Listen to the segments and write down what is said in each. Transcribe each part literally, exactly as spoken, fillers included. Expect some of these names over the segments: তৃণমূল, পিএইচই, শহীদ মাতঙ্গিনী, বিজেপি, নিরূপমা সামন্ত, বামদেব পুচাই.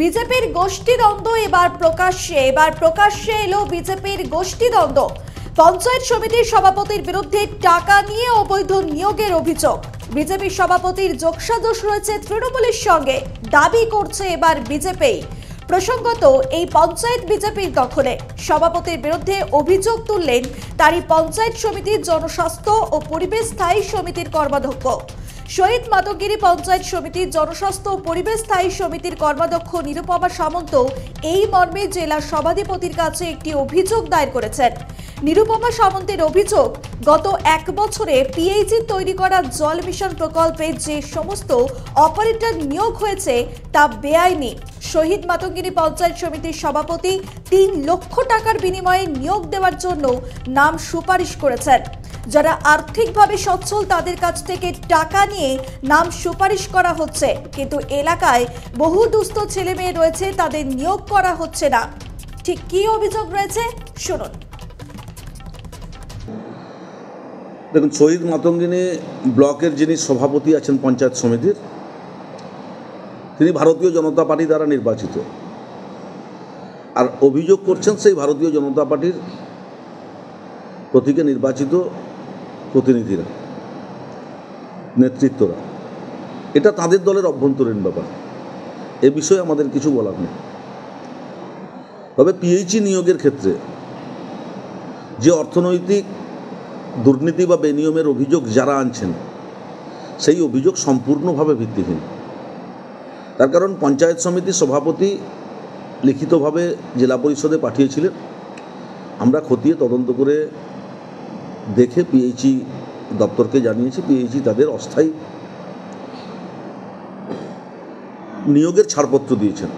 বিজেপির গোষ্ঠীদ্বন্দ্ব এবার প্রকাশ্যে এবার প্রকাশ্যে এলো বিজেপির গোষ্ঠীদ্বন্দ্ব। পঞ্চায়েত সমিতির সভাপতির বিরুদ্ধে টাকা নিয়ে অবৈধ নিয়োগের অভিযোগ। বিজেপি সভাপতির যোগসাজশ রয়েছে তৃণমূলের সঙ্গে, দাবি করছে এবার বিজেপি। প্রসঙ্গত, এই পঞ্চায়েত বিজেপির দখলে। সভাপতির বিরুদ্ধে অভিযোগ তুললেন তারই পঞ্চায়েত সমিতির জনস্বাস্থ্য ও পরিবেশ স্থায়ী সমিতির কর্মাধ্যক্ষ। শহীদ মাতঙ্গিনী পঞ্চায়েত সমিতির জনস্বাস্থ্য ও পরিবেশ স্থায়ী সমিতির কর্মাধ্যক্ষ নিরূপমা সামন্ত এই মর্মে জেলা সভাধিপতির কাছে একটি অভিযোগ দায়ের করেছেন। নিরূপমা সামন্তের অভিযোগ, গত এক বছরে পিএইচই তৈরি করা জল মিশন প্রকল্পে যে সমস্ত অপারেটর নিয়োগ হয়েছে তা বেআইনি। শহীদ মাতঙ্গিনী পঞ্চায়েত সমিতির সভাপতি তিন লক্ষ টাকার বিনিময়ে নিয়োগ দেওয়ার জন্য নাম সুপারিশ করেছেন। যারা আর্থিকভাবে সচ্ছল তাদের কাছ থেকে টাকা নিয়ে নাম সুপারিশ করা হচ্ছে, কিন্তু এলাকায় বহু দুস্থ ছেলেমেয়ে রয়েছে, তাদের নিয়োগ করা হচ্ছে না। ঠিক কী অভিযোগ রয়েছে শুনুন। দেখুন, শহীদ মাতঙ্গিনী ব্লকের যিনি সভাপতি আছেন পঞ্চায়েত সমিতির, তিনি ভারতীয় জনতা পার্টি দ্বারা নির্বাচিত, আর অভিযোগ করছেন সেই ভারতীয় জনতা পার্টির প্রতীকে নির্বাচিত প্রতিনিধিরা, নেতৃত্বরা। এটা তাদের দলের অভ্যন্তরীণ ব্যাপার, এ বিষয়ে আমাদের কিছু বলার নেই। তবে পিএইচই নিয়োগের ক্ষেত্রে যে অর্থনৈতিক দুর্নীতি বা বেনিয়মের অভিযোগ যারা আনছেন, সেই অভিযোগ সম্পূর্ণভাবে ভিত্তিহীন। তার কারণ, পঞ্চায়েত সমিতির সভাপতি লিখিতভাবে জেলা পরিষদে পাঠিয়েছিলেন, আমরা খতিয়ে তদন্ত করে দেখে পিএইচই দপ্তরকে জানিয়েছি। পিএইচই তাদের অস্থায়ী নিয়োগের ছাড়পত্র দিয়েছেন,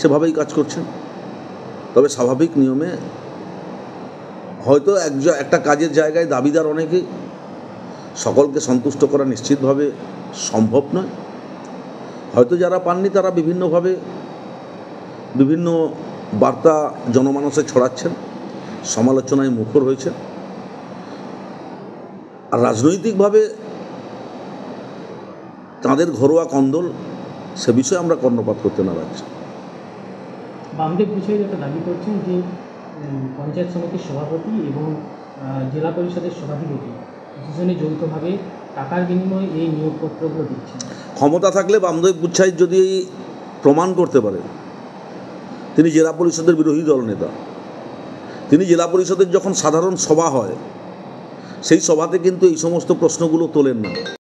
সেভাবেই কাজ করছেন। তবে স্বাভাবিক নিয়মে হয়তো এক একটা কাজের জায়গায় দাবিদার অনেকেই, সকলকে সন্তুষ্ট করা নিশ্চিতভাবে সম্ভব নয়। হয়তো যারা পাননি তারা বিভিন্নভাবে বিভিন্ন বার্তা জনমানসে ছড়াচ্ছেন, সমালোচনায় মুখর হয়েছে। আর রাজনৈতিকভাবে তাদের ঘরোয়া কন্দল, সে বিষয়ে আমরা কর্ণপাত করতে নারাজ। বামদেব পুচাই যেটা দাবি করছেন যে পঞ্চায়েত সমিতির সভাপতি এবং জেলা পরিষদের সভাধিপতি দুজনে যৌথভাবে টাকার বিনিময়ে এই নিয়োগপত্রগুলো দিচ্ছেন। ক্ষমতা থাকলে বামদেব পুচাই যদি প্রমাণ করতে পারেন, তিনি জেলা পরিষদের বিরোধী দলনেতা, তিনি জেলা পরিষদের যখন সাধারণ সভা হয় সেই সভাতে কিন্তু এই সমস্ত প্রশ্নগুলো তোলেন না।